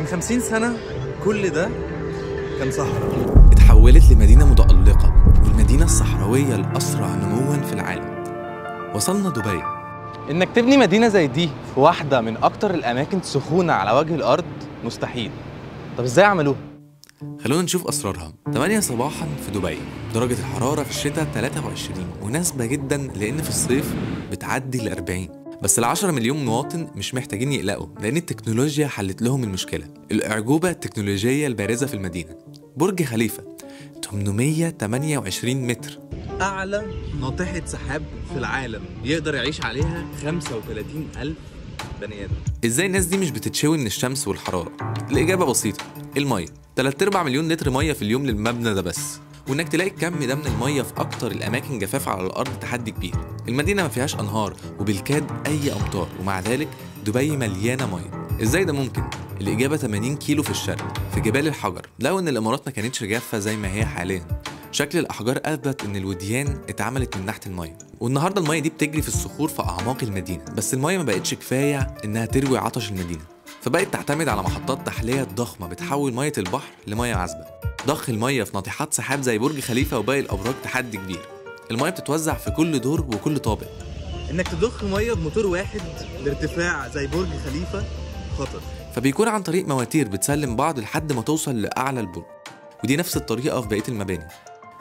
من 50 سنة كل ده كان صحراء، اتحولت لمدينة متألقة والمدينة الصحراوية الأسرع نمواً في العالم. وصلنا دبي. إنك تبني مدينة زي دي في واحدة من أكتر الأماكن سخونة على وجه الأرض مستحيل. طب إزاي عملوها؟ خلونا نشوف أسرارها. 8 صباحاً في دبي، درجة الحرارة في الشتاء 23، مناسبة جداً لأن في الصيف بتعدي ل 40. بس ال10 مليون مواطن مش محتاجين يقلقوا لأن التكنولوجيا حلت لهم المشكلة، الأعجوبة التكنولوجية البارزة في المدينة. برج خليفة 828 متر، أعلى ناطحة سحاب في العالم، يقدر يعيش عليها 35,000 بني آدم. إزاي الناس دي مش بتتشوي من الشمس والحرارة؟ الإجابة بسيطة، المية. 3.4 مليون لتر مية في اليوم للمبنى ده بس، وإنك تلاقي الكم ده من المية في أكتر الأماكن جفاف على الأرض تحدي كبير. المدينة ما فيهاش أنهار وبالكاد أي أمطار، ومع ذلك دبي مليانة مية. إزاي ده ممكن؟ الإجابة 80 كيلو في الشرق في جبال الحجر. لو إن الإمارات ما كانتش جافة زي ما هي حاليا، شكل الأحجار أثبت إن الوديان اتعملت من ناحية المية، والنهارده المية دي بتجري في الصخور في أعماق المدينة. بس المية ما بقتش كفاية إنها تروي عطش المدينة، فبقت تعتمد على محطات تحلية ضخمة بتحول مية البحر لمية عذبة. ضخ المية في ناطحات سحاب زي برج خليفة وباقي الأبراج تحدي كبير. المية بتتوزع في كل دور وكل طابق. إنك تضخ مية بموتور واحد لارتفاع زي برج خليفة خطر، فبيكون عن طريق مواتير بتسلم بعض لحد ما توصل لأعلى البرج، ودي نفس الطريقة في بقية المباني.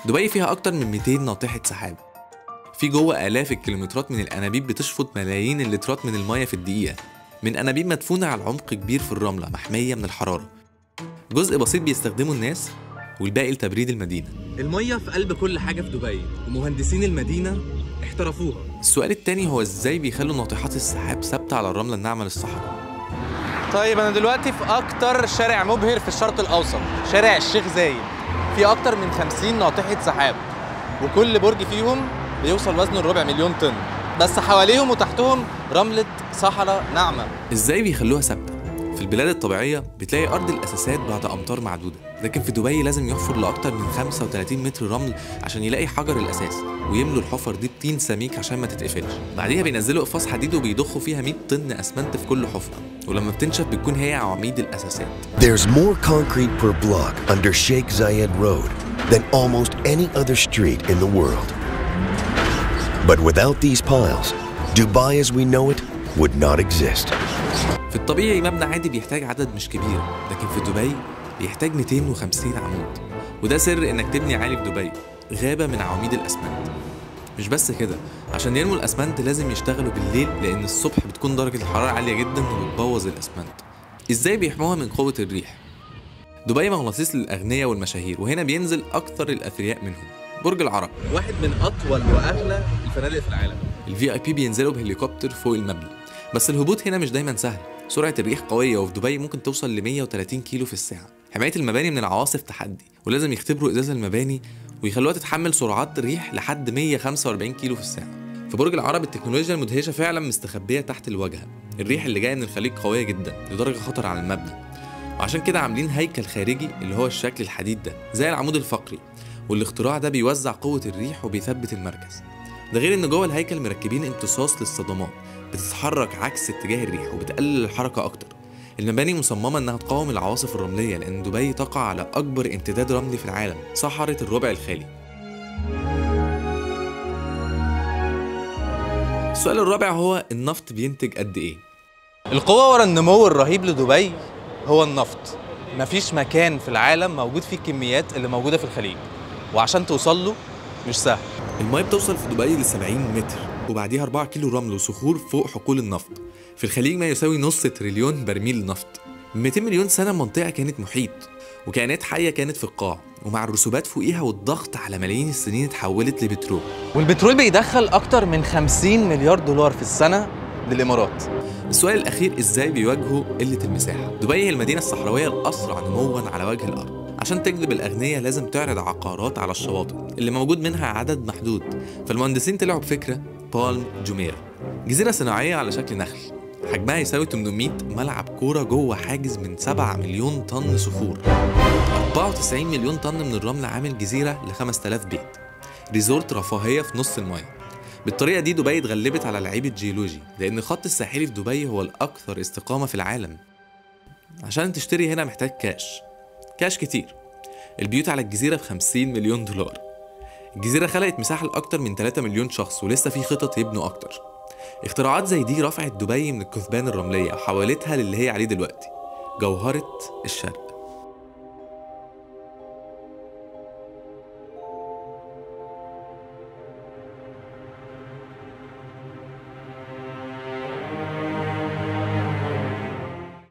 دبي فيها أكتر من 200 ناطحة سحاب، في جوه آلاف الكيلومترات من الأنابيب بتشفط ملايين اللترات من المية في الدقيقة، من أنابيب مدفونة على عمق كبير في الرملة محمية من الحرارة. جزء بسيط بيستخدمه الناس والباقي لتبريد المدينة. المية في قلب كل حاجة في دبي، ومهندسين المدينة احترفوها. السؤال التاني هو إزاي بيخلوا ناطحات السحاب ثابتة على الرملة الناعمة للصحراء؟ طيب أنا دلوقتي في أكتر شارع مبهر في الشرق الأوسط، شارع الشيخ زايد. في أكتر من 50 ناطحة سحاب، وكل برج فيهم بيوصل وزنه 4 مليون طن، بس حواليهم وتحتهم رملة صحراء ناعمة. إزاي بيخلوها ثابتة؟ في البلاد الطبيعية بتلاقي أرض الأساسات بعد أمطار معدودة، لكن في دبي لازم يحفر لأكتر من 35 متر رمل عشان يلاقي حجر الأساس، ويملوا الحفر دي بطين سميك عشان ما تتقفلش. بعديها بينزلوا أقفاص حديد وبيضخوا فيها 100 طن أسمنت في كل حفرة، ولما بتنشف بتكون هي عواميد الأساسات. There's more concrete per block under Sheikh Zayed Road than almost any other street in the world. But without these piles, Dubai as we know it would not exist. في الطبيعي مبنى عادي بيحتاج عدد مش كبير، لكن في دبي بيحتاج 250 عمود، وده سر انك تبني عالي في دبي، غابة من عواميد الأسمنت. مش بس كده، عشان ينمو الأسمنت لازم يشتغلوا بالليل لأن الصبح بتكون درجة الحرارة عالية جدا وبتبوظ الأسمنت. إزاي بيحموها من قوة الريح؟ دبي مغناطيس للأغنياء والمشاهير، وهنا بينزل أكثر الأثرياء منهم. برج العرب واحد من أطول وأغلى الفنادق في العالم. VIP بينزلوا بهليكوبتر فوق المبنى، بس الهبوط هنا مش دايما سهل، سرعة الريح قوية وفي دبي ممكن توصل ل 130 كيلو في الساعة. حماية المباني من العواصف تحدي، ولازم يختبروا إزاز المباني ويخلوها تتحمل سرعات ريح لحد 145 كيلو في الساعة. في برج العرب التكنولوجيا المدهشة فعلا مستخبية تحت الواجهة، الريح اللي جاية من الخليج قوية جدا لدرجة خطر على المبنى، وعشان كده عاملين هيكل خارجي اللي هو الشكل الحديد ده زي العمود الفقري، والاختراع ده بيوزع قوة الريح وبيثبت المركز. ده غير ان جوه الهيكل مركبين امتصاص للصدمات بتتحرك عكس اتجاه الريح وبتقلل الحركة أكتر. المباني مصممة إنها تقاوم العواصف الرملية لأن دبي تقع على أكبر امتداد رملي في العالم، صحراء الربع الخالي. السؤال الرابع هو النفط بينتج قد إيه؟ القوة ورا النمو الرهيب لدبي هو النفط. مفيش مكان في العالم موجود فيه الكميات اللي موجودة في الخليج، وعشان توصل له مش سهل. المية بتوصل في دبي ل 70 متر، وبعديها 4 كيلو رمل وصخور فوق حقول النفط. في الخليج ما يساوي نص تريليون برميل نفط. من 200 مليون سنة المنطقة كانت محيط، وكائنات حية كانت في القاع، ومع الرسوبات فوقيها والضغط على ملايين السنين اتحولت لبترول. والبترول بيدخل أكتر من 50 مليار دولار في السنة للإمارات. السؤال الأخير إزاي بيواجهوا قلة المساحة؟ دبي هي المدينة الصحراوية الأسرع نمواً على وجه الأرض. عشان تجذب الأغنياء لازم تعرض عقارات على الشواطئ اللي موجود منها عدد محدود، فالمهندسين طلعوا بفكرة بالم جميرا، جزيرة صناعية على شكل نخل حجمها يساوي 800 ملعب كورة جوه حاجز من 7 مليون طن صخور، 94 مليون طن من الرمل، عامل جزيرة ل 5000 بيت، ريزورت رفاهية في نص المايه. بالطريقة دي دبي اتغلبت على لعيبة جيولوجي، لأن خط الساحلي في دبي هو الأكثر استقامة في العالم. عشان تشتري هنا محتاج كاش كتير. البيوت على الجزيرة ب 50 مليون دولار. الجزيرة خلقت مساحة لأكتر من 3 مليون شخص ولسه في خطط يبنوا أكتر. اختراعات زي دي رفعت دبي من الكثبان الرملية وحولتها للي هي عليه دلوقتي، جوهرة الشرق.